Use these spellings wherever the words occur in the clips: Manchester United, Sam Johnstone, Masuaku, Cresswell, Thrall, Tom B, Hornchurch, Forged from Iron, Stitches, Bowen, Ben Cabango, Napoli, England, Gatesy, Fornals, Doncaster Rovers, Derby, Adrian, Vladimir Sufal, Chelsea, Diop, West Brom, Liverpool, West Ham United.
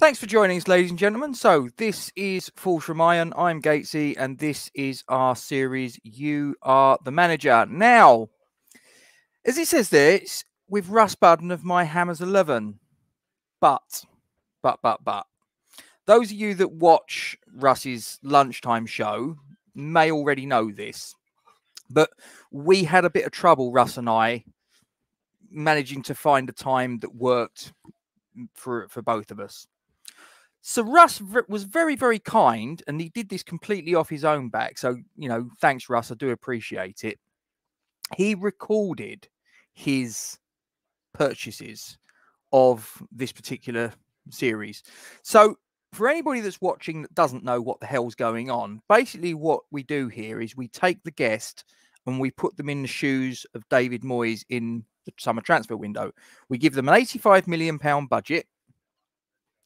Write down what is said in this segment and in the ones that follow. Thanks for joining us, ladies and gentlemen. So this is Forged from Iron. I'm Gatesy, and this is our series, You Are the Manager. Now, as it says there, it's with Russ Budden of My Hammers 11. But, those of you that watch Russ's lunchtime show may already know this. But we had a bit of trouble, Russ and I, managing to find a time that worked for both of us. So Russ was very, very kind, and he did this completely off his own back. So, you know, thanks, Russ. I do appreciate it. He recorded his purchases of this particular series. So for anybody that's watching that doesn't know what the hell's going on, basically what we do here is we take the guest and we put them in the shoes of David Moyes in the summer transfer window. We give them an £85 million budget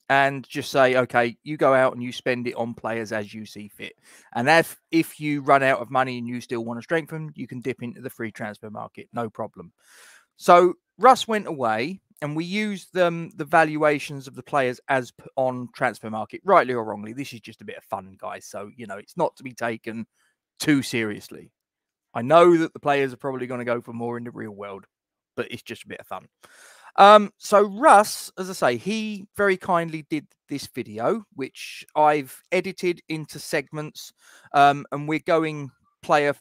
and just say, okay, you go out and you spend it on players as you see fit. And if you run out of money and you still want to strengthen, you can dip into the free transfer market, no problem. So Russ went away and we used the valuations of the players as on Transfer Market, rightly or wrongly. This is just a bit of fun, guys. So, you know, it's not to be taken too seriously. I know that the players are probably going to go for more in the real world, but it's just a bit of fun. So Russ, as I say, he very kindly did this video, which I've edited into segments, and we're going player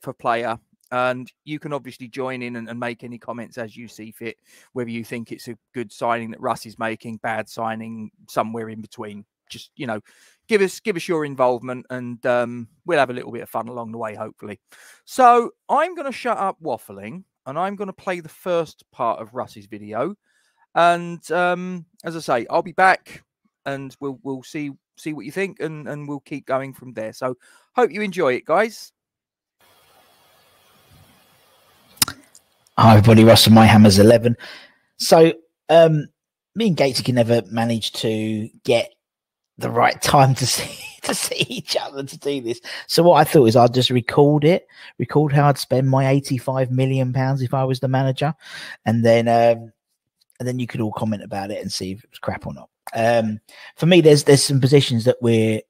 for player. And you can obviously join in and make any comments as you see fit, whether you think it's a good signing that Russ is making, bad signing, somewhere in between. Just, you know, give us your involvement, and we'll have a little bit of fun along the way, hopefully. So I'm going to shut up waffling, and I'm going to play the first part of Russ's video. And as I say, I'll be back, and we'll see what you think, and we'll keep going from there. So hope you enjoy it, guys. Hi everybody, Russ from My Hammers 11. So me and Gatesy can never manage to get the right time to see each other to do this. So what I thought is I'd just record how I'd spend my £85 million if I was the manager, and then you could all comment about it and see if it was crap or not. For me, there's some positions that we're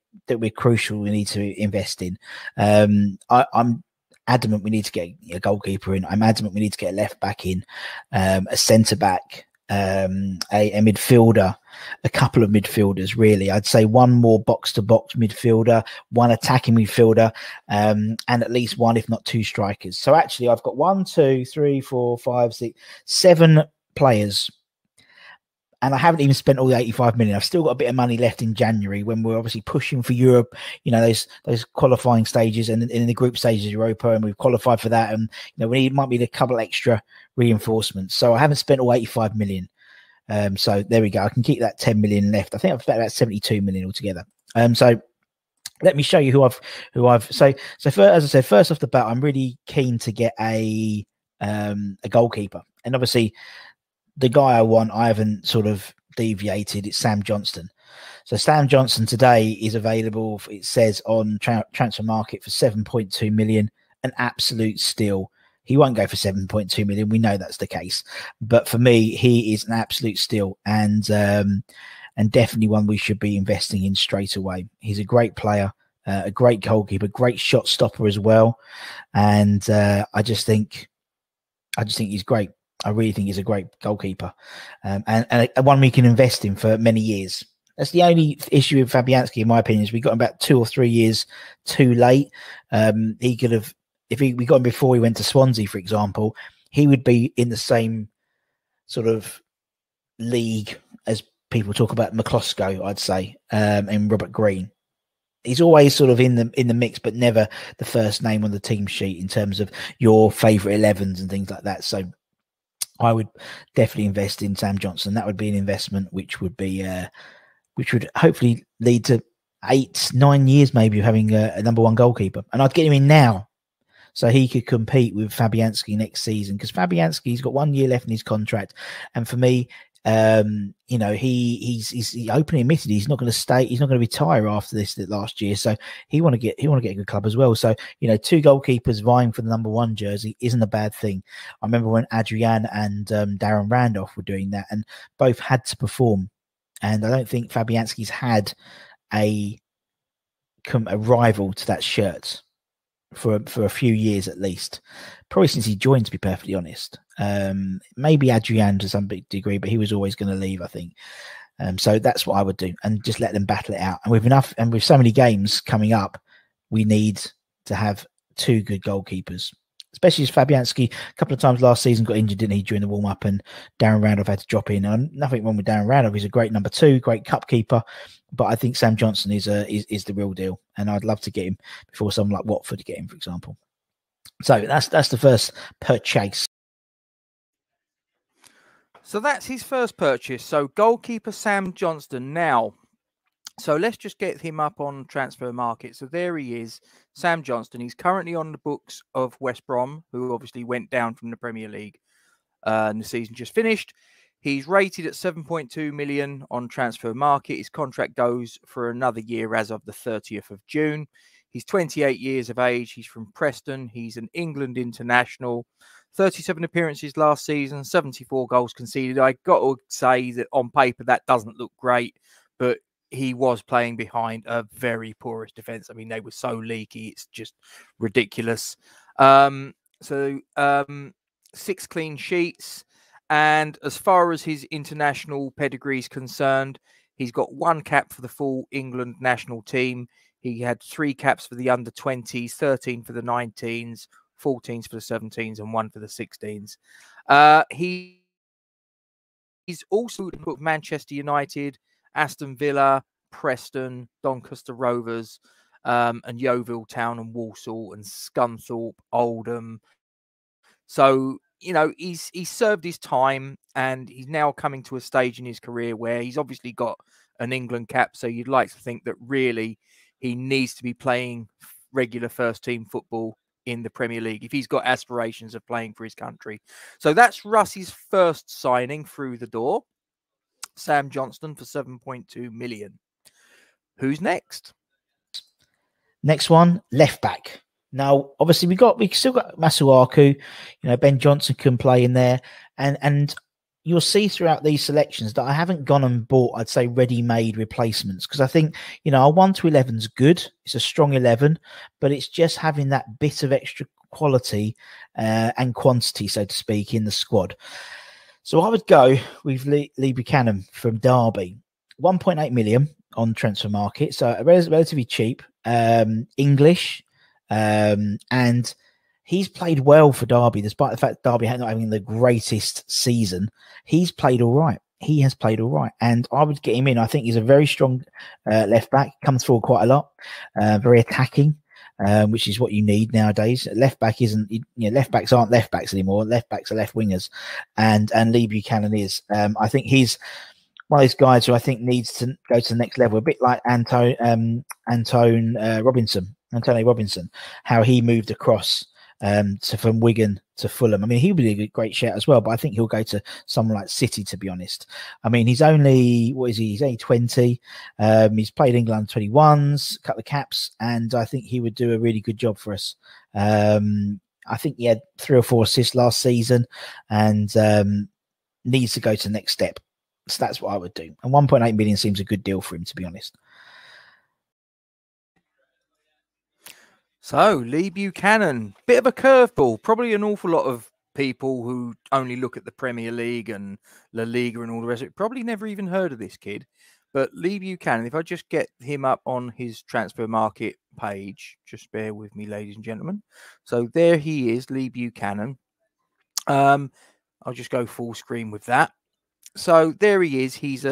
crucial. We need to invest in. I'm adamant we need to get a goalkeeper in. I'm adamant we need to get a left back in, a centre back, a midfielder, a couple of midfielders, really. I'd say one more box-to-box midfielder, one attacking midfielder, and at least one, if not two, strikers. So actually, I've got 7 players. And I haven't even spent all the £85 million. I've still got a bit of money left in January when we're obviously pushing for Europe, you know, those qualifying stages and in the group stages, Europa, and we've qualified for that. And, you know, might need a couple extra reinforcements. So I haven't spent all £85 million. So there we go. I can keep that £10 million left. I think I've spent about £72 million altogether. So let me show you so as I said, first off the bat, I'm really keen to get a goalkeeper. And obviously, the guy I want, I haven't sort of deviated. It's Sam Johnstone. So Sam Johnstone today is available, it says, on Transfer Market for 7.2 million, an absolute steal. He won't go for 7.2 million. We know that's the case. But for me, he is an absolute steal, and definitely one we should be investing in straight away. He's a great player, a great goalkeeper, great shot stopper as well. And I just think he's great. I really think he's a great goalkeeper, and one we can invest in for many years. That's the only issue with Fabianski, in my opinion, is we got him about 2 or 3 years too late. He could have, we got him before he went to Swansea, for example, he would be in the same sort of league as people talk about McClosco, I'd say, and Robert Green. He's always sort of in the mix, but never the first name on the team sheet in terms of your favourite 11s and things like that. So I would definitely invest in Sam Johnstone. That would be an investment which would be, which would hopefully lead to 8, 9 years maybe of having a number one goalkeeper. And I'd get him in now, so he could compete with Fabianski next season, because Fabianski's got 1 year left in his contract. And for me, you know, he openly admitted he's not going to stay. He's not going to retire after this last year. So he want to get a good club as well. So, you know, two goalkeepers vying for the number one jersey isn't a bad thing. I remember when Adrian and Darren Randolph were doing that, and both had to perform And I don't think Fabianski's had a rival to that shirt for a few years at least, probably since he joined, to be perfectly honest. Maybe Adrian to some big degree, but he was always going to leave, I think. So that's what I would do, and just let them battle it out. And with enough, and with so many games coming up, we need to have two good goalkeepers, especially as Fabianski a couple of times last season got injured, didn't he, during the warm-up, and Darren Randolph had to drop in. And nothing wrong with Darren Randolph. He's a great number two, great cup keeper. But I think Sam Johnstone is the real deal, and I'd love to get him before someone like Watford get him, for example. So that's the first purchase. So that's his first purchase. So goalkeeper Sam Johnstone now. So let's just get him up on Transfer Market. So there he is, Sam Johnstone. He's currently on the books of West Brom, who obviously went down from the Premier League and the season just finished. He's rated at 7.2 million on Transfer Market. His contract goes for another year as of the 30th of June. He's 28 years of age. He's from Preston. He's an England international. 37 appearances last season, 74 goals conceded. I got to say that on paper, that doesn't look great, but he was playing behind a very porous defence. I mean, they were so leaky. It's just ridiculous. Six clean sheets. And as far as his international pedigree is concerned, he's got one cap for the full England national team. He had three caps for the under-20s, 13 for the 19s, 14s for the 17s, and one for the 16s. He's also put Manchester United, Aston Villa, Preston, Doncaster Rovers, and Yeovil Town and Walsall and Scunthorpe, Oldham. So, you know, he's served his time, and he's now coming to a stage in his career where he's obviously got an England cap. So you'd like to think that really he needs to be playing regular first team football in the Premier League if he's got aspirations of playing for his country. So that's Russ's first signing through the door, Sam Johnstone for 7.2 million. Who's next? Next one, left back. Now, obviously, we still got Masuaku. You know, Ben Johnson can play in there, and you'll see throughout these selections that I haven't gone and bought, I'd say, ready-made replacements, because I think, you know, our 1 to 11's good. It's a strong 11, but it's just having that bit of extra quality and quantity, so to speak, in the squad. So I would go with Lee Buchanan from Derby, 1.8 million on Transfer Market, so relatively cheap. English. And he's played well for Derby, despite the fact Derby had not having the greatest season. He's played all right. He has played all right, and I would get him in. I think he's a very strong left back. Comes forward quite a lot, very attacking, which is what you need nowadays. Left back isn't. You know, left backs aren't left backs anymore. Left backs are left wingers, and Lee Buchanan is. I think he's one of those guys who I think needs to go to the next level. A bit like Antonio Robinson, how he moved across from Wigan to Fulham. I mean, he'll be a great shout as well, but I think he'll go to someone like City, to be honest. I mean, he's only, what is he? He's only 20. He's played England 21s, cut the caps, and I think he would do a really good job for us. I think he had 3 or 4 assists last season, and needs to go to the next step. So that's what I would do. And 1.8 million seems a good deal for him, to be honest. So, Lee Buchanan, bit of a curveball. Probably an awful lot of people who only look at the Premier League and La Liga and all the rest of it probably never even heard of this kid. But Lee Buchanan, if I just get him up on his Transfer Market page, just bear with me, ladies and gentlemen. So, there he is, Lee Buchanan. I'll just go full screen with that. So, there he is. He's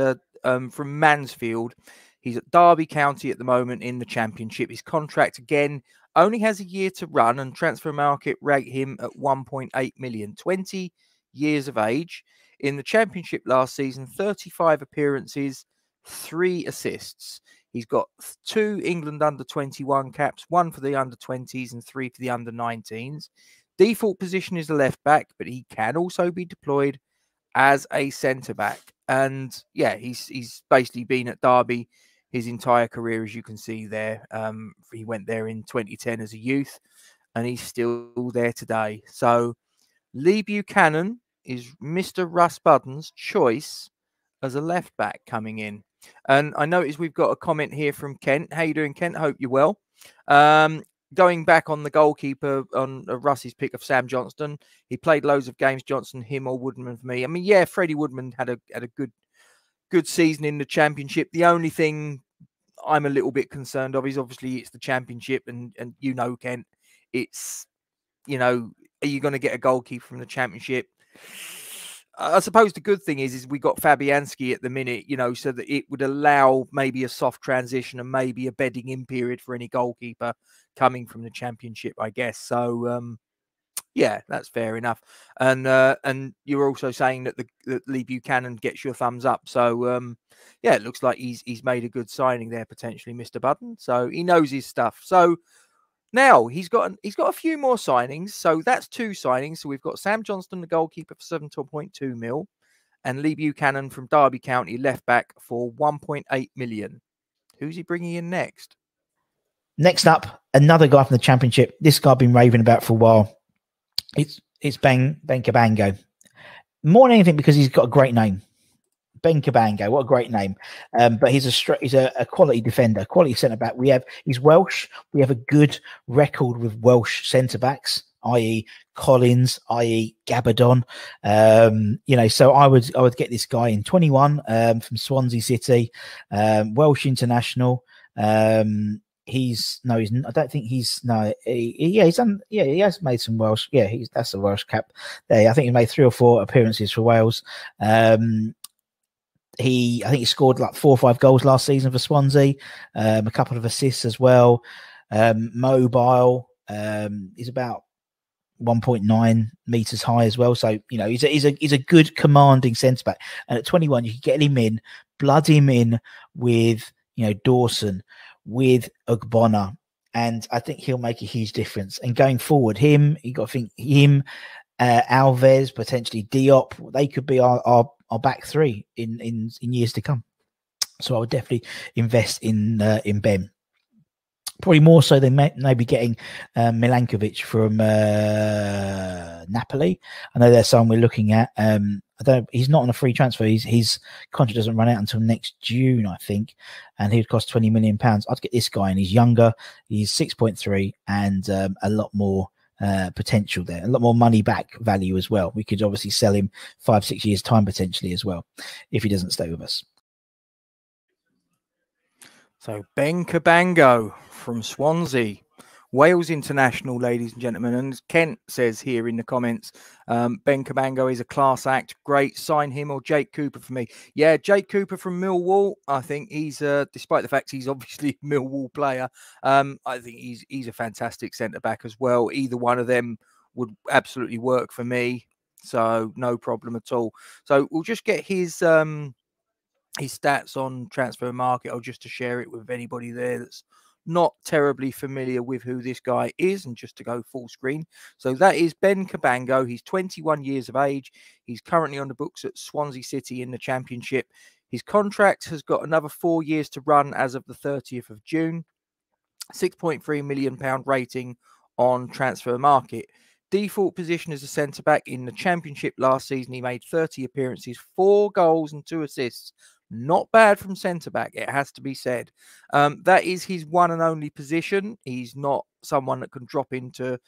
from Mansfield. He's at Derby County at the moment in the Championship. His contract, again, only has a year to run, and Transfer Market rate him at 1.8 million, 20 years of age. In the Championship last season, 35 appearances, 3 assists. He's got 2 England under-21 caps, 1 for the under-20s and 3 for the under-19s. Default position is a left back, but he can also be deployed as a centre-back. And, yeah, he's basically been at Derby his entire career, as you can see there. He went there in 2010 as a youth, and he's still there today. So Lee Buchanan is Mr. Russ Budden's choice as a left back coming in. And I noticed we've got a comment here from Kent. How you doing, Kent? Hope you're well. Going back on the goalkeeper, on Russ's pick of Sam Johnstone, he played loads of games. Johnstone, him or Woodman for me. I mean, yeah, Freddie Woodman had a good season in the Championship. The only thing I'm a little bit concerned of is obviously it's the Championship, and you know, Kent, it's, you know, are you going to get a goalkeeper from the Championship? I suppose the good thing is we got Fabianski at the minute, you know, so that it would allow maybe a soft transition and maybe a bedding in period for any goalkeeper coming from the Championship, I guess. So, yeah, that's fair enough. And you're also saying that that Lee Buchanan gets your thumbs up. So, yeah, it looks like he's made a good signing there, potentially, Mr. Budden. So he knows his stuff. So now he's got a few more signings, so that's two signings. So we've got Sam Johnstone, the goalkeeper, for 7.2 mil, and Lee Buchanan from Derby County, left back, for 1.8 million. Who's he bringing in next? Next up, another guy from the Championship. This guy I've been raving about for a while. It's Ben Cabango. More than anything because he's got a great name. Ben Cabango, what a great name! But he's a quality defender, quality centre back. He's Welsh. We have a good record with Welsh centre backs, i.e. Collins, i.e. Gabardon. You know, so I would get this guy in 21 from Swansea City, Welsh international. He has made some Welsh. Yeah, that's the Welsh cap. There, I think he made 3 or 4 appearances for Wales. I think he scored like 4 or 5 goals last season for Swansea, a couple of assists as well. Mobile, he's about 1.9 meters high as well. So, you know, he's a good commanding centre back. And at 21, you can get him in, blood him in with, you know, Dawson, with Ogbonna, and I think he'll make a huge difference. And going forward, Alves, potentially Diop, they could be our back three in years to come. So I would definitely invest in Ben, probably more so than maybe getting Milankovic from Napoli. I know there's someone we're looking at. He's not on a free transfer. His contract doesn't run out until next June, I think, and he would cost £20 million. I'd get this guy, and he's younger. He's 6.3, and a lot more potential there, a lot more money back value as well. We could obviously sell him 5-6 years time potentially as well if he doesn't stay with us. So Ben Cabango from Swansea, Wales international, ladies and gentlemen. And Kent says here in the comments, Ben Cabango is a class act. Great. Sign him or Jake Cooper for me. Yeah, Jake Cooper from Millwall. I think he's, despite the fact he's obviously a Millwall player, I think he's a fantastic centre-back as well. Either one of them would absolutely work for me. So no problem at all. So we'll just get his stats on Transfer Market, or just to share it with anybody there that's not terribly familiar with who this guy is, and just to go full screen. So that is Ben Cabango. He's 21 years of age. He's currently on the books at Swansea City in the Championship. His contract has got another 4 years to run as of the 30th of June. £6.3 million rating on Transfer Market. Default position as a centre-back in the Championship last season. He made 30 appearances, 4 goals and 2 assists. Not bad from centre-back, it has to be said. That is his one and only position. He's not someone that can drop into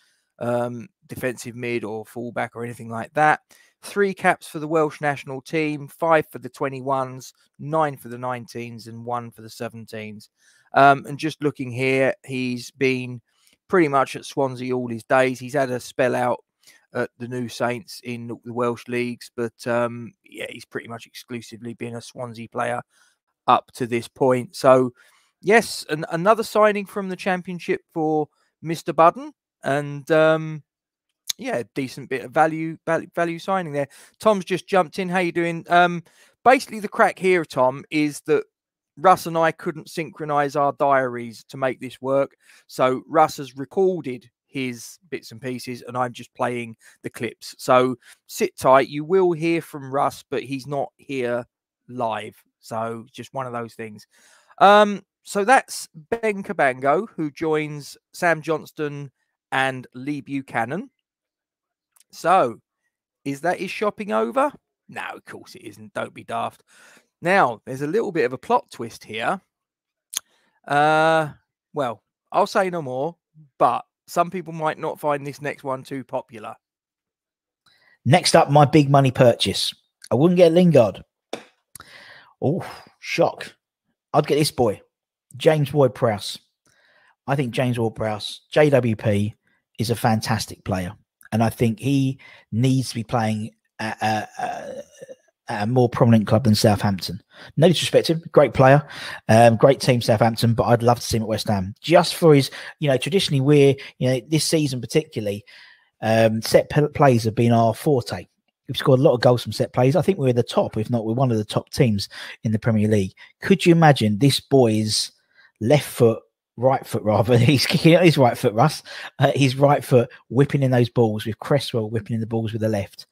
defensive mid or fullback or anything like that. 3 caps for the Welsh national team, 5 for the 21s, 9 for the 19s and 1 for the 17s. And just looking here, he's been pretty much at Swansea all his days. He's had a spell out at the New Saints in the Welsh leagues, but yeah, he's pretty much exclusively been a Swansea player up to this point. So yes, another signing from the Championship for Mr. Budden, and yeah, decent bit of value signing there. Tom's just jumped in. How you doing? Basically the crack here, Tom, is that Russ and I couldn't synchronize our diaries to make this work. So Russ has recorded his bits and pieces, and I'm just playing the clips. So sit tight. You will hear from Russ, but he's not here live. So just one of those things. So that's Ben Cabango, who joins Sam Johnstone and Lee Buchanan. So is that his shopping over? No, of course it isn't. Don't be daft. Now, there's a little bit of a plot twist here. Well, I'll say no more, but some people might not find this next one too popular. Next up, my big money purchase. I wouldn't get Lingard. Oh, shock. I'd get this boy, James Ward-Prowse. I think James Ward-Prowse, JWP, is a fantastic player. And I think he needs to be playing at a more prominent club than Southampton. No disrespect to him. Great player. Great team, Southampton. But I'd love to see him at West Ham. Just for his, you know, traditionally we're, you know, this season particularly, set plays have been our forte. We've scored a lot of goals from set plays. I think we're the top, if not, we're one of the top teams in the Premier League. Could you imagine this boy's left foot, right foot rather, he's kicking out his right foot, Russ, his right foot whipping in those balls with Cresswell whipping in the balls with the left.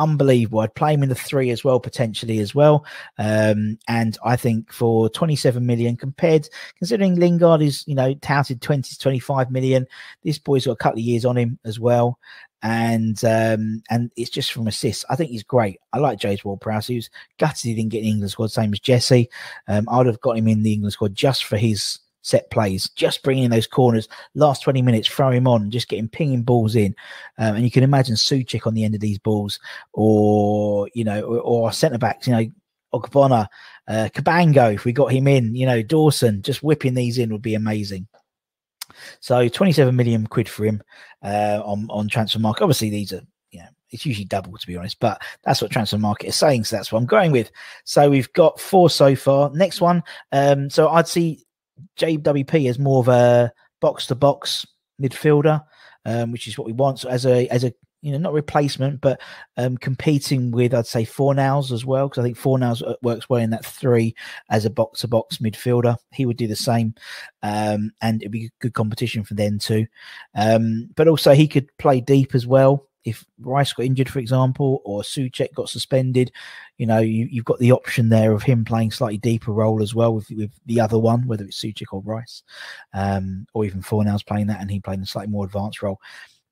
Unbelievable. I'd play him in the three as well, potentially as well. And I think for 27 million compared, considering Lingard is, you know, touted 20 to 25 million, this boy's got a couple of years on him as well. And it's just from assists. I think he's great. I like James Ward-Prowse. He was gutted he didn't get in the England squad, same as Jesse. I would have got him in the England squad just for his set plays, just bringing in those corners, last 20 minutes, throw him on, just getting pinging balls in. And you can imagine Souček on the end of these balls, or, you know, or centre-backs, you know, Ogbonna, Cabango, if we got him in, you know, Dawson, just whipping these in would be amazing. So 27 million quid for him on Transfer Market. Obviously, these are, you know, it's usually double, to be honest, but that's what Transfer Market is saying, so that's what I'm going with. So we've got four so far. Next one, so I'd see JWP as more of a box-to-box midfielder, which is what we want. So as a you know, not replacement, but competing with, I'd say, Fornals as well, because I think Fornals works well in that three as a box-to-box midfielder. He would do the same, and it'd be good competition for them too. But also he could play deep as well. If Rice got injured, for example, or Souček got suspended, you know, you've got the option there of him playing slightly deeper role as well with the other one, whether it's Souček or Rice, or even Fornals playing that and he playing a slightly more advanced role.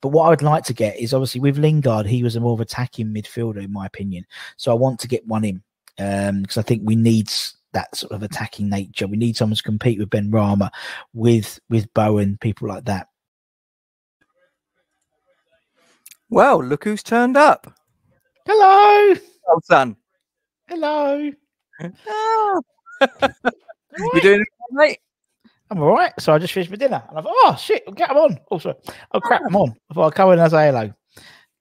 But what I would like to get is, obviously, with Lingard, he was a more of attacking midfielder, in my opinion. So I want to get one in, because I think we need that sort of attacking nature. We need someone to compete with Ben Rama, with Bowen, people like that. Well, look who's turned up. Hello. Oh, son. Hello. Oh. You doing it, mate? I'm all right. So I just finished my dinner. And I thought, oh, shit, I'll get them on. Oh, sorry. I'll crap them on. I thought I'd come in and say hello.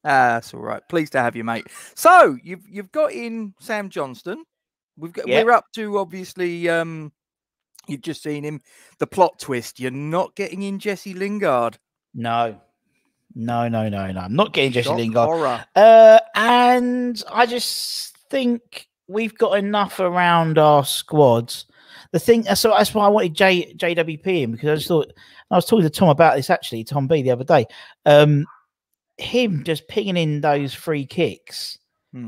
That's all right. Pleased to have you, mate. So you've got in Sam Johnstone. We're up to, obviously, you've just seen him. The plot twist. You're not getting in Jesse Lingard. No. No. I'm not getting Jesse Lingard. And I just think we've got enough around our squads. The thing, so that's why I wanted JWP in, because I just thought, I was talking to Tom about this actually, Tom B, the other day. Him just pinging in those free kicks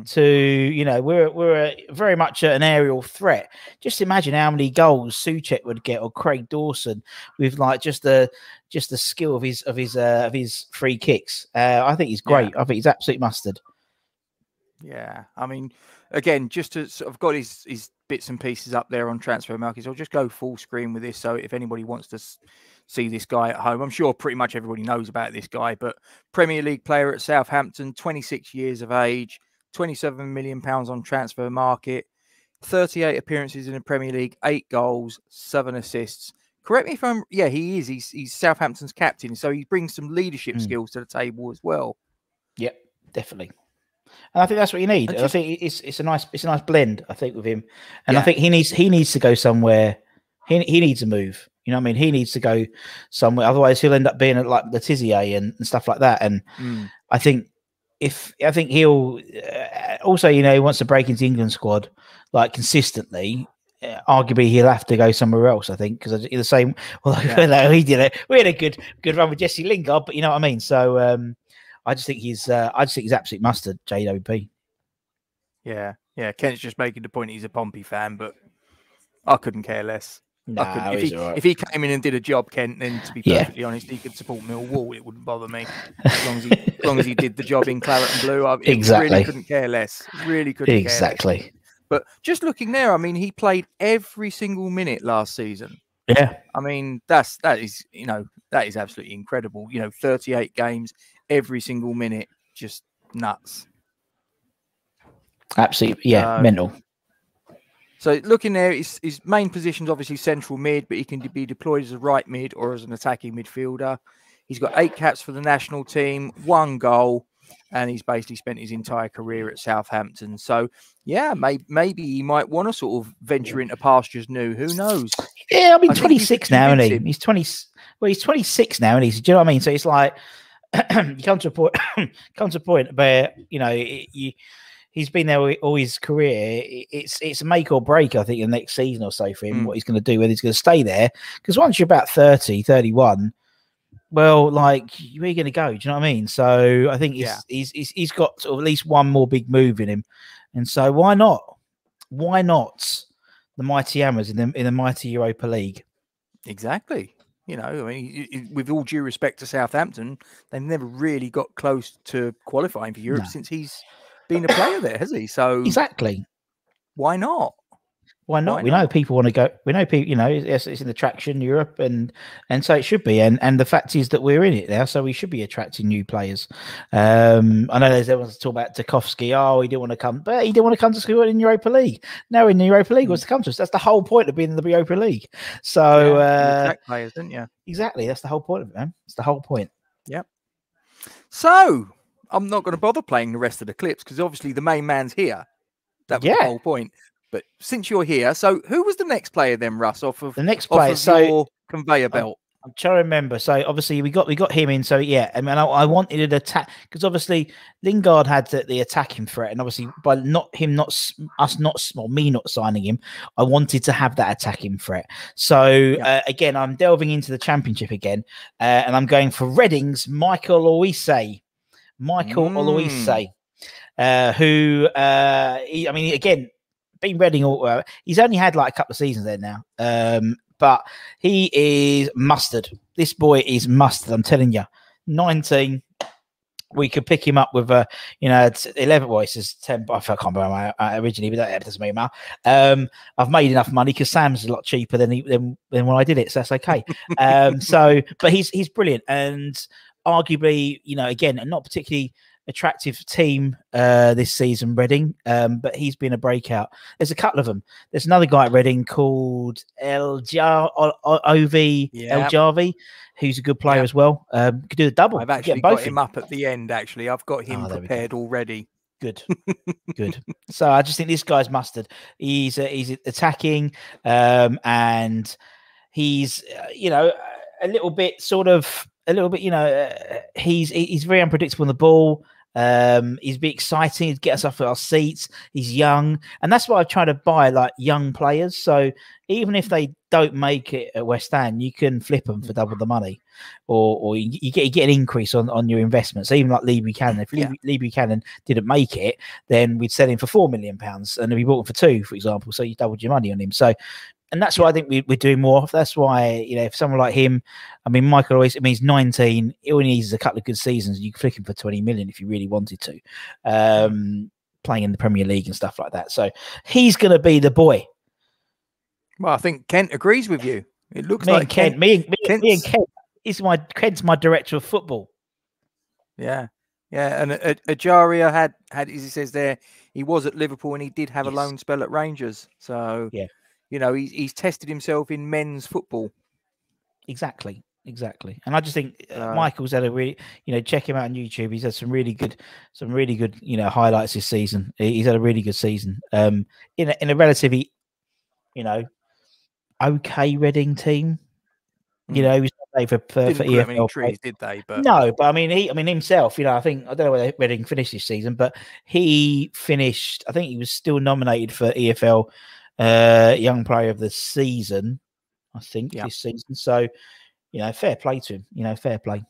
to, you know, we're very much an aerial threat. Just imagine how many goals Souček would get, or Craig Dawson, with like just the skill of his free kicks. I think he's great. Yeah. I think he's absolute mustard. Yeah, I mean, again, just to sort of got his bits and pieces up there on Transfer Market. I'll just go full screen with this. So if anybody wants to see this guy at home, I'm sure pretty much everybody knows about this guy. But Premier League player at Southampton, 26 years of age, £27 million on Transfer Market, 38 appearances in the Premier League, 8 goals, 7 assists. Correct me if I'm... Yeah, he is. He's Southampton's captain, so he brings some leadership skills to the table as well. Yep, definitely. And I think that's what you need. I think it's a nice blend, I think, with him. And I think he needs to go somewhere. He needs a move. You know what I mean? He needs to go somewhere. Otherwise, he'll end up being at, like, the Tissier and stuff like that. And I think he'll... also, you know, he wants to break into the England squad, like, consistently... Arguably, he'll have to go somewhere else, I think, because the same. Well, no, he did it. We had a good run with Jesse Lingard, but you know what I mean. So, I just think he's absolute mustard, JWP. Yeah, Kent's just making the point he's a Pompey fan, but I couldn't care less. Nah, if he came in and did a job, Kent, then to be perfectly honest, he could support Millwall. It wouldn't bother me as long as he, did the job in claret and blue. Exactly, really couldn't care less. Really couldn't care less. But just looking there, I mean, he played every single minute last season. Yeah, I mean that is you know, that is absolutely incredible. You know, 38 games, every single minute, just nuts. Absolutely, yeah, mental. So looking there, his main position is obviously central mid, but he can be deployed as a right mid or as an attacking midfielder. He's got 8 caps for the national team, 1 goal, and he's basically spent his entire career at Southampton. So, yeah, maybe he might want to sort of venture into pastures new. Who knows? Yeah, I mean, 26 now, isn't he? He's 26 now, and he's, do you know what I mean? So it's like you come to a point, where, you know, he's been there all his career. It's make or break, I think, the next season or so for him, what he's going to do, whether he's going to stay there. Because once you're about 30, 31, well, like, where are you going to go? Do you know what I mean? So I think he's got sort of at least one more big move in him. And so why not? Why not the mighty Hammers in the mighty Europa League? Exactly. You know, I mean, with all due respect to Southampton, they've never really got close to qualifying for Europe since he's been a player there, has he? So exactly, why not? Why not? We know people want to go. We know people. You know, it's an attraction, Europe, and so it should be. And the fact is that we're in it now, so we should be attracting new players. I know there's everyone's talk about Tarkovsky. Oh, he didn't want to come, but he didn't want to come to school in Europa League. Now in the Europa League, wants to come to us. That's the whole point of being in the Europa League. So attract players, didn't you? Exactly. That's the whole point of it, man. It's the whole point. Yep. So I'm not going to bother playing the rest of the clips because obviously the main man's here. That was the whole point. But since you're here, so who was the next player then, Russ? Off of the next player, so your conveyor belt. I'm trying to remember. So obviously we got him in. So yeah, I mean, I wanted an attack because obviously Lingard had the attacking threat, and obviously by me not signing him, I wanted to have that attacking threat. So again, I'm delving into the Championship again, and I'm going for Reading's Michael Olise. Michael Olise, who, I mean, again, been Reading all, he's only had like a couple of seasons there now, but he is mustard. This boy is mustard, I'm telling you. 19, we could pick him up with, you know, 11, well, it says 10, I can't remember originally, but that doesn't mean matter. I've made enough money because Sam's a lot cheaper than when I did it, so that's okay. So, but he's brilliant, and arguably, you know, again, not particularly attractive team this season, Reading, but he's been a breakout. There's a couple of them. There's another guy at Reading called El Jarvi, who's a good player as well. Could do the double. I've actually got him up at the end, actually. I've got him prepared already. Good, good. So I just think this guy's mustard. He's attacking, and he's, you know, a little bit sort of, you know, he's very unpredictable on the ball. He's be exciting. He'd get us off our seats. He's young, and that's why I try to buy like young players. So even if they don't make it at West Ham, you can flip them for double the money, or you get an increase on your investment. So even like Lee Buchanan, if Lee Buchanan didn't make it, then we'd sell him for £4 million, and we bought him for 2, for example. So you doubled your money on him. So. And that's why I think we're doing more of. That's why, you know, if someone like him, I mean, Michael always, I mean, he's 19. All he needs is a couple of good seasons. You can flick him for 20 million if you really wanted to, playing in the Premier League and stuff like that. So he's going to be the boy. Well, I think Kent agrees with you. It looks like Kent. Me and Kent is my Kent's my director of football. Yeah. Yeah, and Ajaria had, as he says there, he was at Liverpool and he did have a loan spell at Rangers. So, yeah. You know, he's tested himself in men's football. Exactly, exactly. And I just think Michael's had a really, you know, check him out on YouTube. He's had some really good, you know, highlights this season. He's had a really good season in a relatively, you know, okay Reading team. You know, he was for EFL trees, did they? But no, but I mean, himself. You know, I don't know where Reading finished this season, but he finished. I think he was still nominated for EFL. Young player of the season, I think, this season. So, you know, fair play to him. You know, fair play.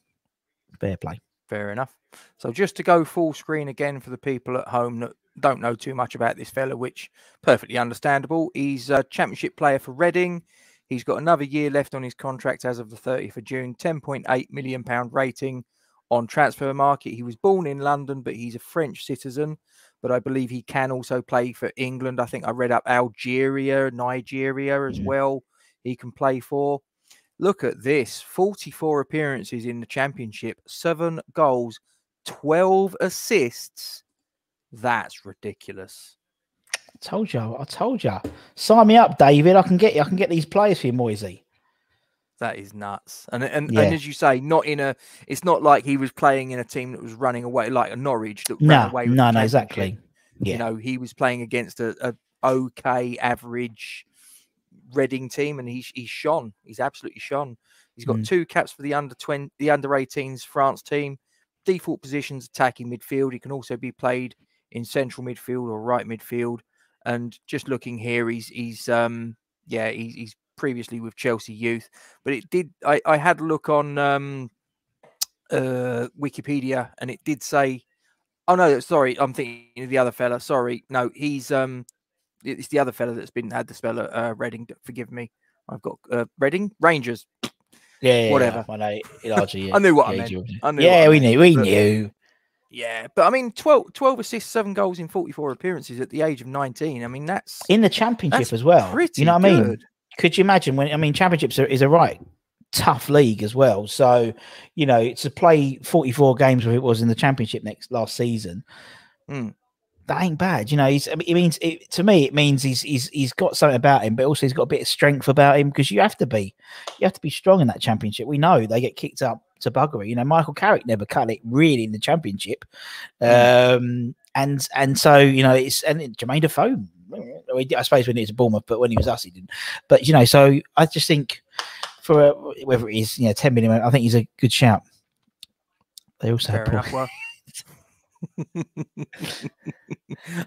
Fair play. Fair enough. So just to go full screen again for the people at home that don't know too much about this fella, which perfectly understandable. He's a Championship player for Reading. He's got another year left on his contract as of the 30th of June, £10.8 million rating on Transfer Market. He was born in London, but he's a French citizen. But I believe he can also play for England. I think I read up Algeria, Nigeria as well. He can play for. Look at this. 44 appearances in the Championship, 7 goals, 12 assists. That's ridiculous. I told you. Sign me up, David. I can get you. I can get these players for you, Moisey. That is nuts. And as you say, not in a. It's not like he was playing in a team that was running away, like a Norwich that ran away. No, exactly. Yeah. You know, he was playing against a okay, average Reading team, and he's shone. He's absolutely shone. He's got 2 caps for the under 18s France team. Default positions attacking midfield. He can also be played in central midfield or right midfield. And just looking here, he's previously with Chelsea Youth, but it did. I had a look on Wikipedia, and it did say, oh no, sorry, I'm thinking of the other fella. Sorry, no, he's it's the other fella that's had the spell at Reading. Forgive me, I've got Reading Rangers. Yeah, whatever. I knew what I meant. We knew. Yeah, but I mean, 12 assists, 7 goals in 44 appearances at the age of 19. I mean, that's in the Championship as well. You know what I mean? Could you imagine when? I mean, Championships is a right tough league as well. So, you know, to play 44 games where it was in the Championship last season, that ain't bad. You know, it means he's got something about him, but also he's got a bit of strength about him, because you have to be strong in that Championship. We know they get kicked up to buggery. You know, Michael Carrick never cut it really in the Championship. And so, you know, Jermaine Defoe, I suppose when he was at Bournemouth, but when he was us, he didn't. But, you know, so I just think for whether it is, you know, 10 million, I think he's a good shout. They also have Paul.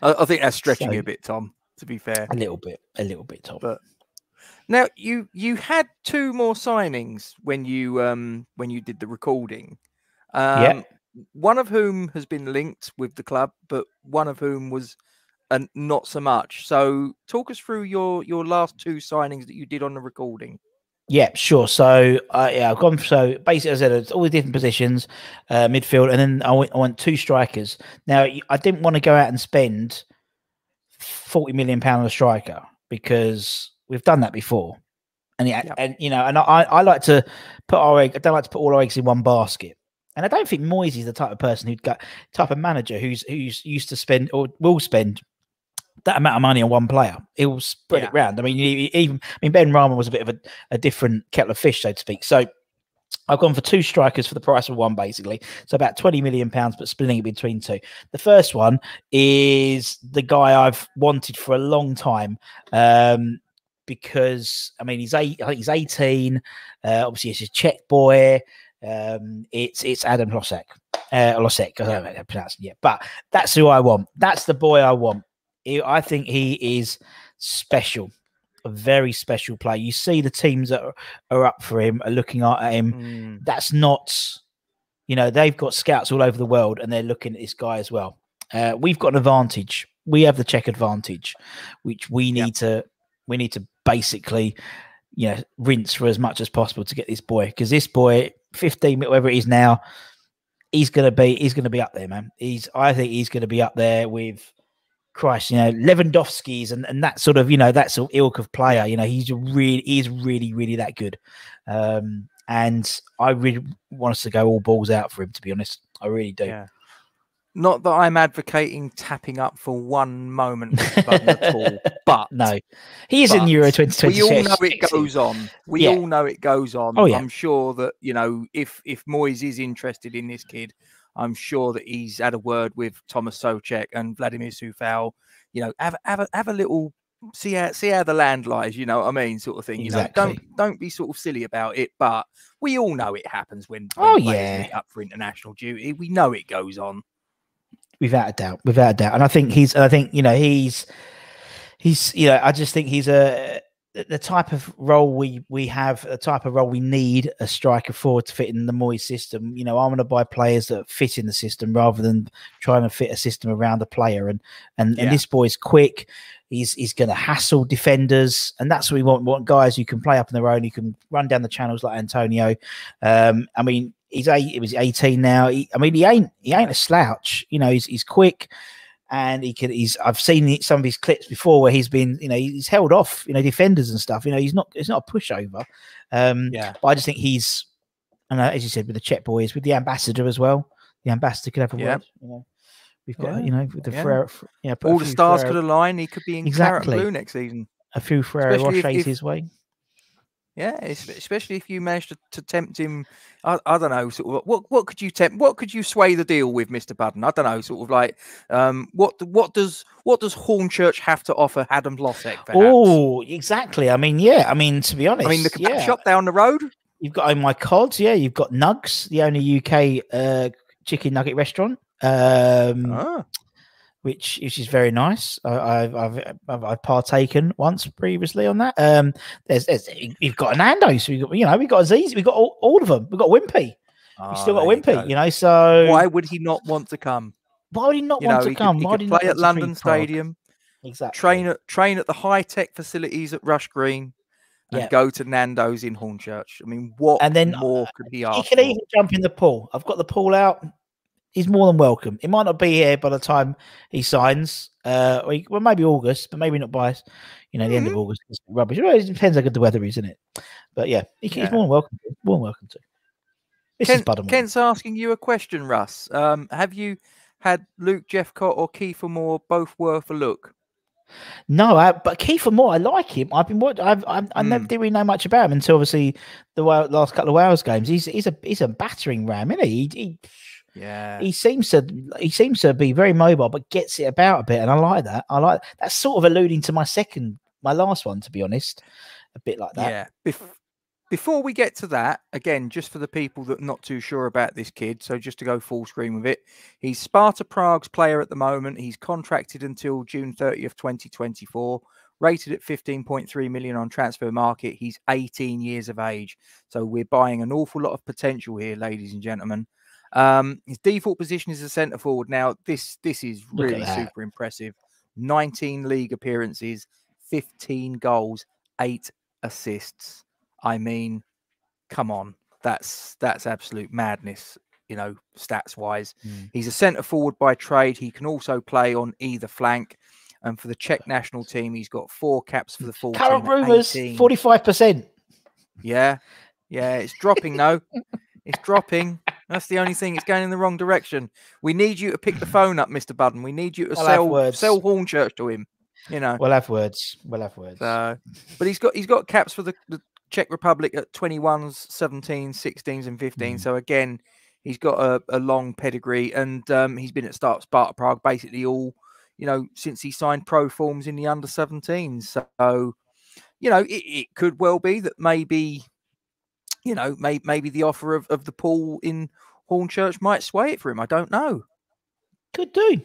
I think that's stretching a bit, Tom, to be fair. A little bit, Tom. But now, you had 2 more signings when you did the recording. One of whom has been linked with the club, but one of whom was not so much. So talk us through your last 2 signings that you did on the recording. Yeah, sure. So I've gone. So basically, as I said, it's all the different positions, midfield, and then I want 2 strikers. Now, I didn't want to go out and spend £40 million on a striker, because we've done that before, and you know, and I like to put our egg. I don't like to put all our eggs in one basket. And I don't think Moyes is the type of person type of manager who's used to spend or will spend that amount of money on one player. It will spread it round. I mean, Ben Rahman was a bit of a different kettle of fish, so to speak. So I've gone for 2 strikers for the price of 1, basically. So about £20 million, but splitting it between 2. The first one is the guy I've wanted for a long time. Because I mean, he's 18. Obviously, he's a Czech boy. It's Adam Hložek. Hložek, I don't know how to pronounce it yet, but that's who I want. That's the boy I want. I think he is special, a very special player. You see the teams that are up for him are looking at him. That's not, you know, they've got scouts all over the world, and they're looking at this guy as well. We've got an advantage. We have the Czech advantage, which we need to. We need to basically, you know, rinse for as much as possible to get this boy, because this boy, 15, whatever it is now, he's gonna be up there, man. I think he's gonna be up there with Christ, you know, Lewandowski's and that sort of, you know, that sort of ilk of player. You know, he's really that good. And I really want us to go all balls out for him, to be honest. I really do. Yeah. Not that I'm advocating tapping up for one moment at all, but no, he is in Euro 2020. We all know it goes on. We all know it goes on. Oh, yeah. I'm sure that, you know, if Moyes is interested in this kid, I'm sure that he's had a word with Thomas Souček and Vladimir Sufal. You know, have a little see how the land lies. You know what I mean, sort of thing. Exactly. You know, don't be sort of silly about it. But we all know it happens when players meet up for international duty. We know it goes on. Without a doubt, and I think you know, I just think he's a the type of role we have, the type of role we need a striker for to fit in the Moyes system. You know, I want to buy players that fit in the system rather than trying to fit a system around a player. And this boy's quick. He's going to hassle defenders, and that's what we want. We want guys who can play up on their own, who can run down the channels like Antonio. I mean, he was 18 now. He ain't a slouch. You know, he's quick. And I've seen some of his clips before where he's been, you know, he's held off, you know, defenders and stuff. You know, it's not a pushover. But I just think he's, and as you said, with the Czech boys, with the ambassador as well. The ambassador could have a word. You know, we've got, you know, with the Ferreira, you know, all the stars could align. He could be in carrot blue next season. A few Ferreira Rochers his way. Yeah, especially if you manage to tempt him. I don't know, sort of what could you tempt? What could you sway the deal with, Mr. Budden? I don't know, sort of like what does Hornchurch have to offer Adam Hložek? Oh, exactly. I mean, yeah. I mean, to be honest, I mean the kebab shop down the road. You've got my Cods. Yeah, you've got Nugs, the only UK chicken nugget restaurant. Which is very nice. I've partaken once previously on that. You've got an Nando's, so we've got Aziz, we've got all of them. We've got Wimpy, we still got Wimpy, you know. So why would he not want to come? Why would he not want to come? Why did he play at London Stadium? Exactly. Train at the high tech facilities at Rush Green. And go to Nando's in Hornchurch. I mean, what more could he ask? He can even jump in the pool. I've got the pool out. He's more than welcome. He might not be here by the time he signs. Well, maybe August, but maybe not by, you know, the end of August. It's rubbish. It depends how good the weather is, isn't it? But yeah, he's more than welcome. More than welcome to. Kent's asking you a question, Russ. Have you had Luke Jeffcott or Kiefer Moore both worth a look? No, but Kiefer Moore, I like him. I never did really know much about him until obviously the last couple of Wales games. He's a battering ram, isn't he? Yeah, he seems to be very mobile, but gets it about a bit, and I like that. That's sort of alluding to my last one, to be honest, a bit like that. Yeah. Before we get to that, again, just for the people that are not too sure about this kid, so just to go full screen with it, he's Sparta Prague's player at the moment. He's contracted until June 30th, 2024. Rated at 15.3 million on Transfer Market. He's 18 years of age, so we're buying an awful lot of potential here, ladies and gentlemen. His default position is a centre forward. Now this is really super impressive. 19 league appearances, 15 goals, 8 assists. I mean, come on, that's absolute madness, you know, stats wise. He's a centre forward by trade. He can also play on either flank. And for the Czech national team, he's got 4 caps for the full team. Current rumours, 45%. Yeah, it's dropping though. It's dropping. That's the only thing. It's going in the wrong direction. We need you to pick the phone up, Mr. Budden. We need you to sell Hornchurch to him. You know, we'll have words. We'll have words. But he's got caps for the Czech Republic at 21s, 17s, 16s, and 15s. So again, he's got a long pedigree, and he's been at Sparta Prague basically all, you know, since he signed pro forms in the under 17s. So, you know, it could well be that maybe, you know, maybe the offer of the pool in Hornchurch might sway it for him. I don't know. Could do.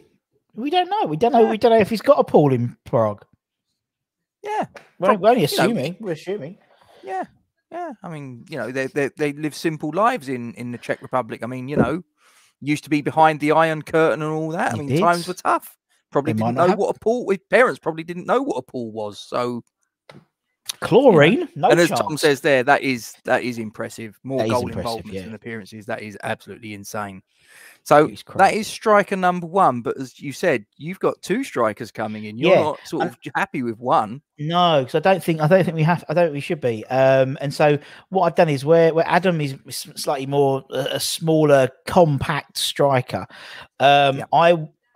We don't know. We don't know if he's got a pool in Prague. Yeah. We're only assuming. We're assuming. Yeah. Yeah. I mean, you know, they live simple lives in the Czech Republic. I mean, you know, used to be behind the Iron Curtain and all that. I mean, times were tough. Probably didn't know what a pool. His parents probably didn't know what a pool was. So. Chlorine, yeah. No, and as Tom says there, that is impressive. More goal involvements and appearances. That is absolutely insane. So that is striker number one. But as you said, you've got 2 strikers coming in. You're not sort of happy with one. No, because I don't think we have. I don't think we should be. And so what I've done is where Adam is slightly more a smaller, compact striker.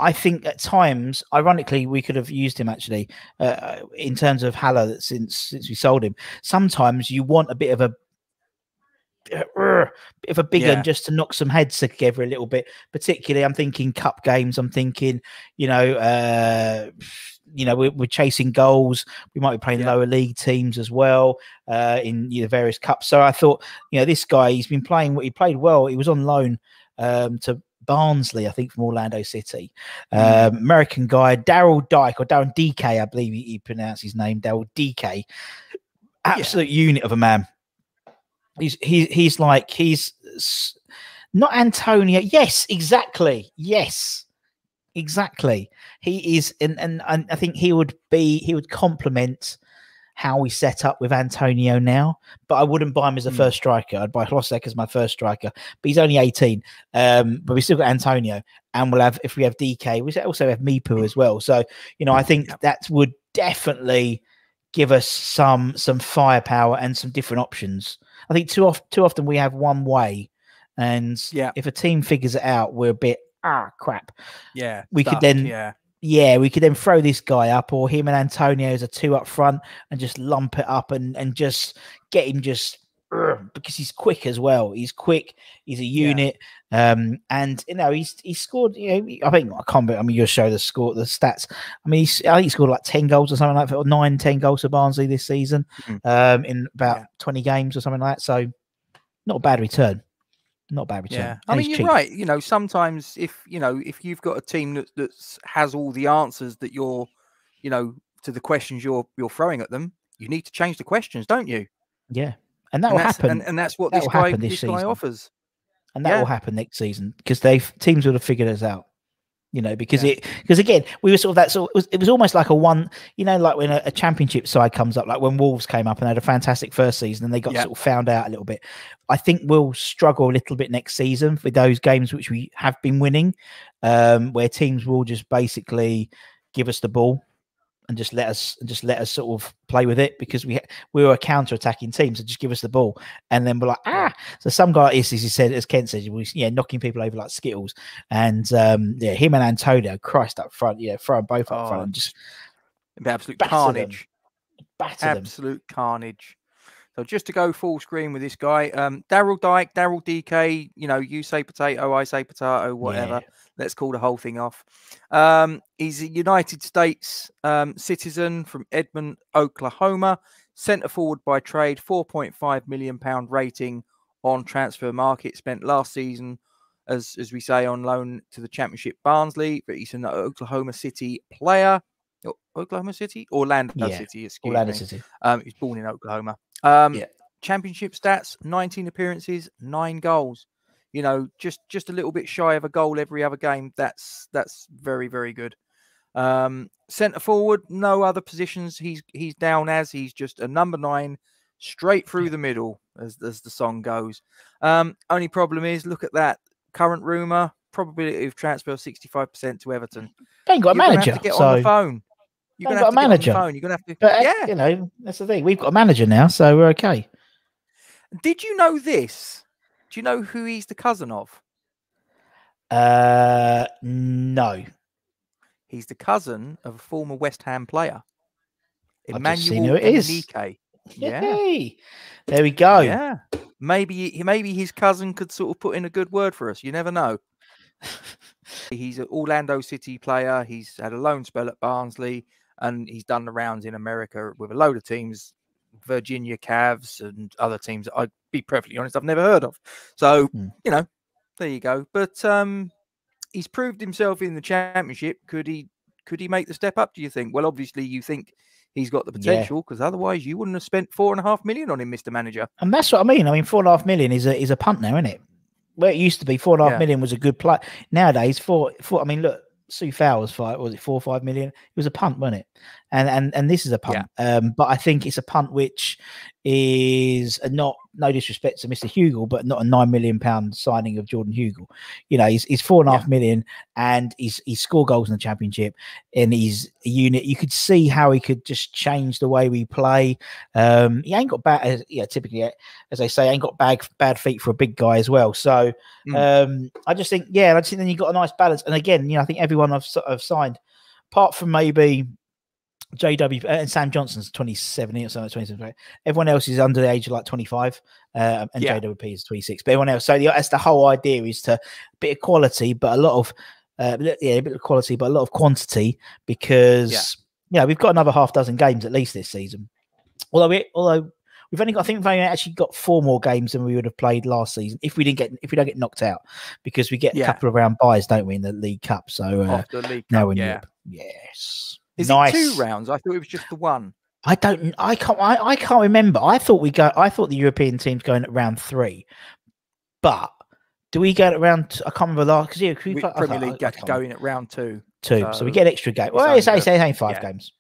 I think at times, ironically, we could have used him actually in terms of Haller since we sold him. Sometimes you want a bit of a big one just to knock some heads together a little bit. Particularly, I'm thinking cup games. I'm thinking, we're chasing goals. We might be playing lower league teams as well in the various cups. So I thought, this guy, he's been playing what he played well. He was on loan to Barnsley, I think, from Orlando City. American guy, Daryl Dyke, or Darren DK, I believe he pronounced his name, Daryl DK. Absolute unit of a man. He's like, he's not Antonio. Yes, exactly. Yes, exactly. He is, and I think he would complement how we set up with Antonio now, but I wouldn't buy him as a first striker. I'd buy Hložek as my first striker, but he's only 18. But we still got Antonio, and we'll have, if we have DK, we also have Mipu as well. So, you know, I think that would definitely give us some firepower and some different options. I think too often we have one way, and if a team figures it out, we're a bit, crap. Yeah. We could then, we could then throw this guy up, or him and Antonio as a two up front, and just lump it up and just get him just because he's quick as well. He's quick. He's a unit. And you know, he scored, you know, I think I can't remember, I mean, you'll show the score, the stats. I mean, I think he scored like 10 goals or something like that, or 9-10 goals for Barnsley this season, in about 20 games or something like that. So not a bad return. Not a bad return. Yeah. I mean, you're right. You know, sometimes if you've got a team that has all the answers that you're, you know, to the questions you're throwing at them, you need to change the questions, don't you? Yeah. And that will happen. And that's what this guy offers. And that will happen next season, because teams would have figured us out, you know, because again, we were sort of that sort. It was almost like a one, you know, like when a championship side comes up, like when Wolves came up and had a fantastic first season and they got sort of found out a little bit. I think we'll struggle a little bit next season for those games which we have been winning, where teams will just basically give us the ball and just let us sort of play with it, because we were a counter-attacking team, so just give us the ball, and then we're like, So some guy is, as he said, as Kent said, knocking people over like skittles, and him and Antonio, Christ up front, throwing both up front, and just absolute carnage, absolute carnage. So just to go full screen with this guy, Daryl Dyke, Daryl DK, you know, you say potato, I say potato, whatever. Yeah. Let's call the whole thing off. He's a United States citizen from Edmond, Oklahoma, centre forward by trade, £4.5 million rating on Transfer Market, spent last season, as we say, on loan to the Championship Barnsley, but he's an Oklahoma City player. Orlando City, excuse me. Orlando City. He's born in Oklahoma. Championship stats, 19 appearances, 9 goals, you know, just a little bit shy of a goal every other game. That's very, very good. Centre forward, no other positions. He's down as he's just a number 9 straight through the middle, as the song goes. Only problem is, look at that current rumour, probability of transfer 65% to Everton. They ain't got a manager. Have to get on the phone. You've got a manager. You're going to have to, but, you know, that's the thing. We've got a manager now, so we're okay. Did you know this? Do you know who he's the cousin of? No. He's the cousin of a former West Ham player. Emmanuel, I've just seen who it is. Yeah. There we go. Yeah. Maybe his cousin could sort of put in a good word for us. You never know. He's an Orlando City player. He's had a loan spell at Barnsley, and he's done the rounds in America with a load of teams, Virginia Cavs and other teams that, I'd be perfectly honest, I've never heard of. So, you know, there you go. But he's proved himself in the Championship. Could he make the step up, do you think? Well, obviously you think he's got the potential, because otherwise you wouldn't have spent £4.5 million on him, Mr. Manager. And that's what I mean. I mean, £4.5 million is a punt now, isn't it? Where it used to be, £4.5 million was a good play. Nowadays, I mean, look, Sue Fowler's fight, was it 4 or 5 million? It was a punt, wasn't it? And this is a punt. But I think it's a punt which is not, no disrespect to Mr. Hugill, but not a £9 million signing of Jordan Hugill. You know, he's 4.5 million, and he scored goals in the Championship, and he's a unit. You could see how he could just change the way we play. He ain't got bad, typically, as they say, ain't got bad feet for a big guy as well. So I just think, then you've got a nice balance. And again, you know, I think everyone I've signed, apart from maybe JW and Sam Johnson's 27 or something, 27. Everyone else is under the age of like 25, and JWP is 26. But everyone else, so that's the whole idea, is to bit of quality, but a lot of a bit of quality, but a lot of quantity, because we've got another half dozen games at least this season. Although We've only got, I think, we've only actually got 4 more games than we would have played last season if we don't get knocked out, because we get a couple of round byes, don't we, in the League Cup? So now we're yes. Is nice. It 2 rounds? I thought it was just the 1. I can't remember. I thought the European team's going at round 3, but do we go at round? I can't remember last because Premier League got going at round 2. So we get an extra game. Well, it's only 5 games.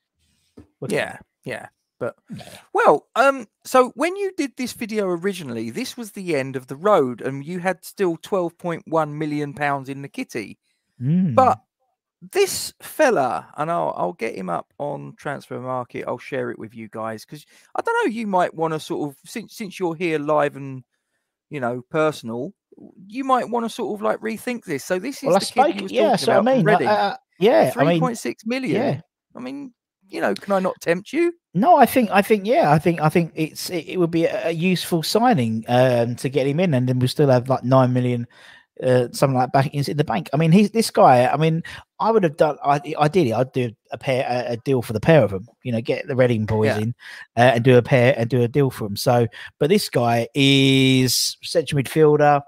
So when you did this video originally, this was the end of the road, and you had still £12.1 million in the kitty. But this fella, and I'll get him up on Transfer Market. I'll share it with you guys because I don't know. You might want to sort of, since you're here live and personal, you might want to sort of like rethink this. So this is the kid you were talking about, 3.6 million. Yeah. I mean, can I not tempt you? No, I think it would be a useful signing to get him in, and then we still have like 9 million, something like back in the bank. I mean, he's this guy. I mean, I would have done. Ideally, I'd do a deal for the pair of them. Get the Reading boys in and do a deal for them. So, but this guy is central midfielder.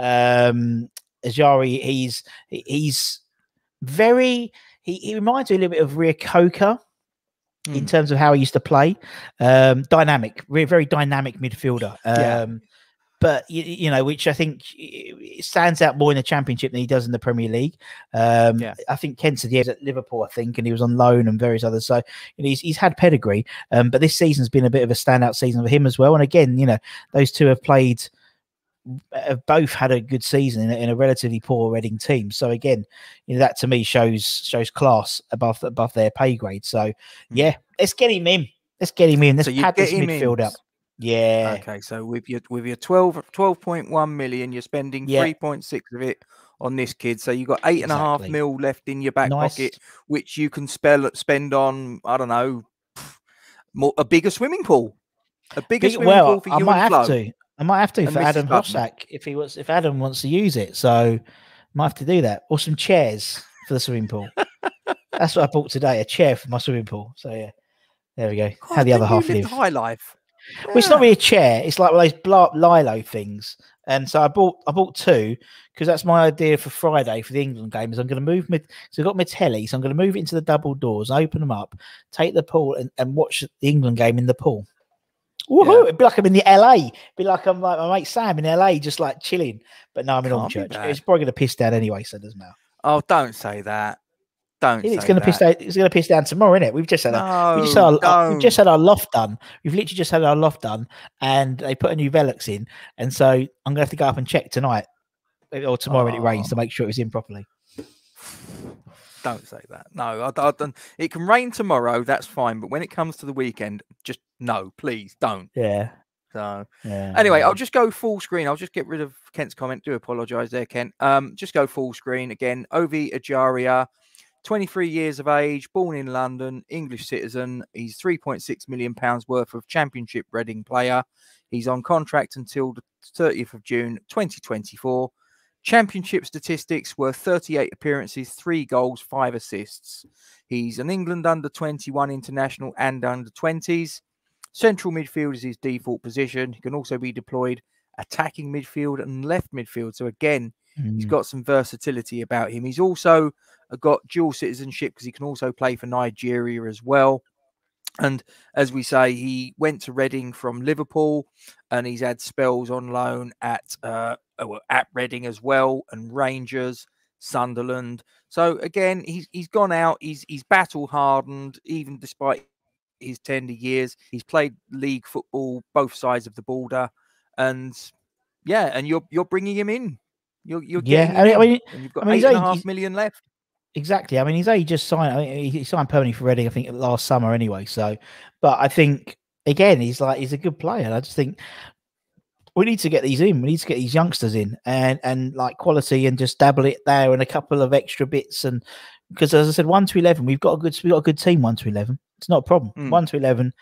Azari, he's very. He reminds me a little bit of Ria Coker in terms of how he used to play. Dynamic, very dynamic midfielder. But, which I think stands out more in the Championship than he does in the Premier League. I think Kent said he was at Liverpool, and he was on loan and various others. So he's had pedigree. But this season's been a bit of a standout season for him as well. And again, those two have played... have both had a good season in a relatively poor Reading team. So again, that to me shows class above their pay grade. So yeah, let's get him in. Let's get him in. Let's pad this midfield up. Yeah. Okay. So with your 12.1 million, you're spending 3.6 of it on this kid. So you've got 8.5 mil left in your back pocket, which you can spend on, I don't know, a bigger swimming pool. A bigger swimming pool for you. I might have to for Adam Hložek if Adam wants to use it. So I might have to do that. Or some chairs for the swimming pool. That's what I bought today, a chair for my swimming pool. So yeah, there we go. God, how the other half live. High life. Yeah. Well, it's not really a chair. It's like one of those Lilo things. And so I bought 2 because that's my idea for Friday for the England game. Is I'm going to move my, so I've got my telly, so I'm going to move it into the double doors, open them up, take the pool and watch the England game in the pool. Woohoo! Yeah. It'd be like I'm in the LA. It'd be like I'm like my mate Sam in LA, just like chilling. But no, I'm in Hornchurch. It's probably gonna piss down anyway, so it doesn't matter. Oh, don't say that. Don't. It's gonna piss down. It's gonna piss down tomorrow, isn't it? We've just had our loft done. We've literally just had our loft done, and they put a new Velux in. And so I'm gonna have to go up and check tonight or tomorrow when it rains to make sure it was in properly. Don't say that. No, I don't. It can rain tomorrow. That's fine. But when it comes to the weekend, just no, please don't. Yeah. So anyway, I'll just go full screen. I'll just get rid of Kent's comment. Do apologise there, Kent. Just go full screen again. Ovi Ajaria, 23 years of age, born in London, English citizen. He's £3.6 million worth of Championship Reading player. He's on contract until the 30th of June, 2024. Championship statistics were 38 appearances, 3 goals, 5 assists. He's an England under-21 international and under-20s. Central midfield is his default position. He can also be deployed attacking midfield and left midfield. So again, he's got some versatility about him. He's also got dual citizenship because he can also play for Nigeria as well. And as we say, he went to Reading from Liverpool, and he's had spells on loan at Reading as well, and Rangers, Sunderland. So again, he's gone out. He's battle hardened, even despite his tender years. He's played league football, both sides of the border, and yeah, and you're bringing him in. You're getting him in, and you've got 8.5 million left. Exactly. I mean, he's only just signed. I mean, he signed permanently for Reading, I think, last summer anyway. So, but I think again, he's a good player. I just think we need to get these in. We need to get these youngsters in and like quality and just dabble it there and a couple of extra bits. And because as I said, 1 to 11, we've got a good team. 1 to 11, it's not a problem. 1 to 11.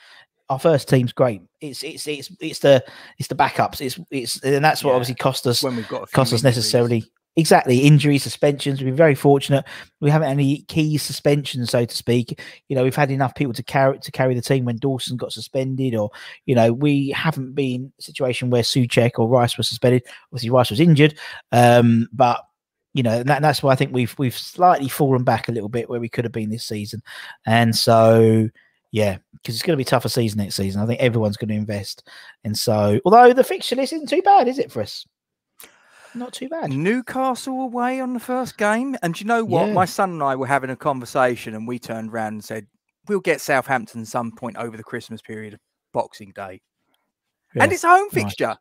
Our first team's great. It's the backups. And that's what obviously cost us necessarily. Exactly. Injury, suspensions. We've been very fortunate. We haven't had any key suspensions, so to speak. You know, we've had enough people to carry the team when Dawson got suspended, or, you know, we haven't been in a situation where Souček or Rice was suspended. Obviously, Rice was injured. But, you know, that's why I think we've slightly fallen back a little bit where we could have been this season. And so, yeah, because it's going to be a tougher season next season. I think everyone's going to invest. And so, although the fixture list isn't too bad, is it, for us? Not too bad. Newcastle away on the first game. And do you know what? Yeah. My son and I were having a conversation and we turned around and said, we'll get Southampton some point over the Christmas period, Boxing Day. Yeah. And it's a home fixture.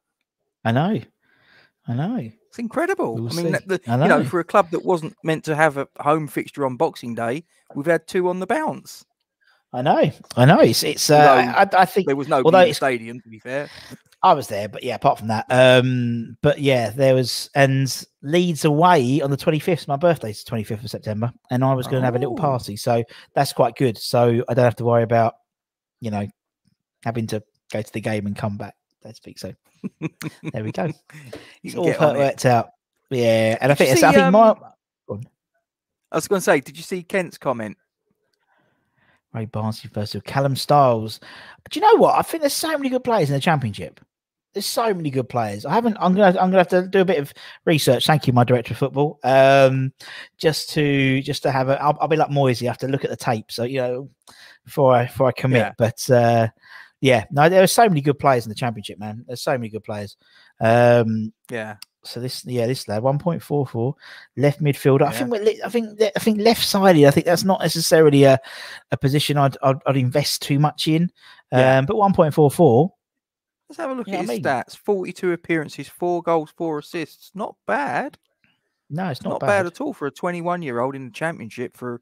I know. I know. It's incredible. We'll mean, you know, for a club that wasn't meant to have a home fixture on Boxing Day, we've had two on the bounce. I know. I know. It's I think there was no stadium, to be fair. I was there, but yeah, apart from that, but yeah, there was, and Leeds away on the 25th. My birthday's the 25th of September, and I was going to have a little party, so that's quite good. So I don't have to worry about, you know, having to go to the game and come back. So to speak. So there we go. It's all worked out. Yeah, and I think my. I was going to say, did you see Kent's comment? Ray Barnes versus Callum Stiles. Do you know what? I think there's so many good players in the Championship. There's so many good players. I'm gonna have to do a bit of research. Thank you, my director of football. Just to have a. I'll be like Moisey. I have to look at the tape. So, you know, before I commit. Yeah. But yeah, no, there are so many good players in the Championship, man. There's so many good players. Yeah. So this lad, 1.44 left midfielder. Yeah. I think left sided. I think that's not necessarily a position I'd invest too much in. Yeah. But 1.44. Let's have a look at his stats. 42 appearances, 4 goals, 4 assists. Not bad. No, it's not bad at all for a 21-year-old in the Championship for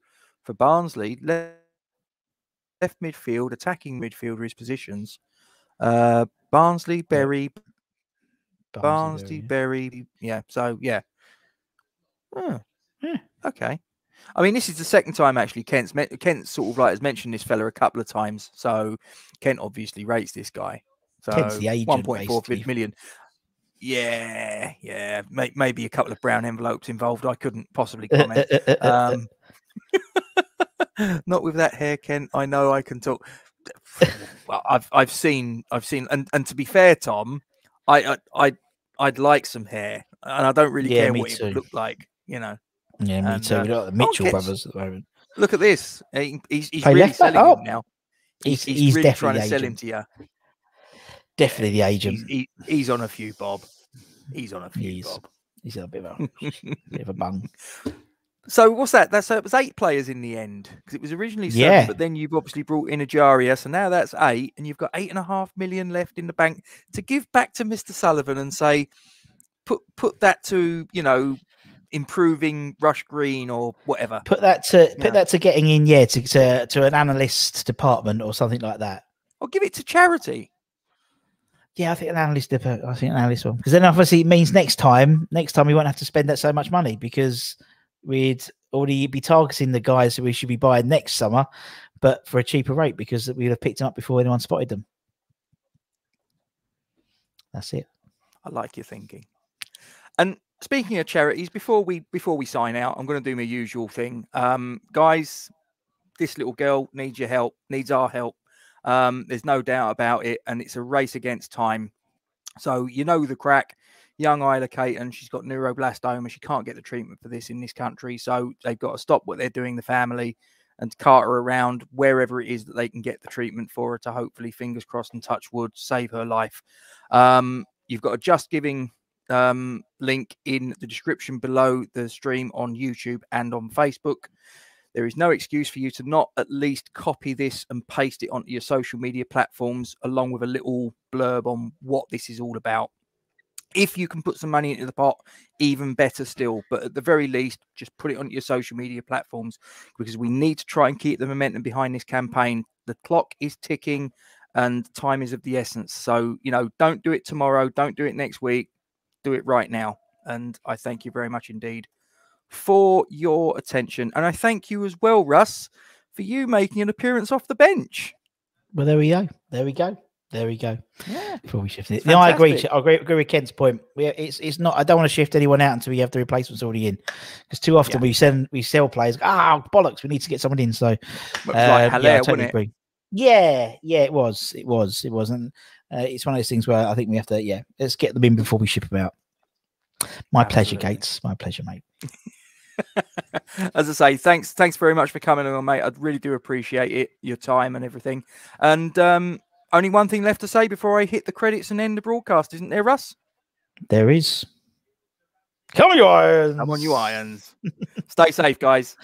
Barnsley. Left midfield, attacking midfielder, his positions. Barnsley, Bury. Yeah. Barnsley, Bury, yeah. So, yeah. Oh, yeah. Okay. I mean, this is the second time, actually, Kent sort of like has mentioned this fella a couple of times. So, Kent obviously rates this guy. So, 1.4 million. Yeah, yeah. Maybe a couple of brown envelopes involved. I couldn't possibly comment. Not with that hair, Kent. I know I can talk. Well, I've seen, and to be fair, Tom, I'd like some hair, and I don't really care what it would look like, you know. Yeah, me too. We got the Mitchell brothers at the moment. Look at this. He's really selling him now. He's really trying to sell him to you. Definitely the agent. He's on a few, Bob. He's on a few, Bob. He's a bit of a bung. So what's that? It was 8 players in the end, because it was originally 7, but then you've obviously brought in Ajaria, so now that's 8, and you've got 8.5 million left in the bank to give back to Mr. Sullivan and say, put that to, you know, improving Rush Green or whatever. Put that to getting in, yeah, to an analyst department or something like that. Or give it to charity. Yeah, I think an analyst one, because then obviously it means next time we won't have to spend that so much money, because we'd already be targeting the guys that we should be buying next summer, but for a cheaper rate, because we'd have picked them up before anyone spotted them. That's it. I like your thinking. And speaking of charities, before we sign out, I'm going to do my usual thing. Guys, this little girl needs your help, needs our help. There's no doubt about it. And it's a race against time. So you know the crack. Young Isla Caton, she's got neuroblastoma. She can't get the treatment for this in this country. So they've got to stop what they're doing, the family, and cart her around wherever it is that they can get the treatment for her to hopefully, fingers crossed and touch wood, save her life. You've got a Just Giving link in the description below the stream on YouTube and on Facebook. There is no excuse for you to not at least copy this and paste it onto your social media platforms, along with a little blurb on what this is all about. If you can put some money into the pot, even better still. But at the very least, just put it onto your social media platforms, because we need to try and keep the momentum behind this campaign. The clock is ticking and time is of the essence. So, you know, don't do it tomorrow. Don't do it next week. Do it right now. And I thank you very much indeed for your attention. And I thank you as well, Russ, for you making an appearance off the bench. Well, there we go. There we go. There we go. Yeah. Probably shifting it. No, I agree with Kent's point. It's not. I don't want to shift anyone out until we have the replacements already in, because too often we sell players. Ah, bollocks! We need to get someone in. So, yeah, I totally agree. Yeah, it wasn't. It's one of those things where I think we have to. Yeah, let's get them in before we ship them out. My pleasure, Gates. My pleasure, mate. As I say, thanks very much for coming on, mate. I really do appreciate it, your time and everything. And only one thing left to say before I hit the credits and end the broadcast, isn't there, Russ? There is. Come on, you irons. Stay safe, guys.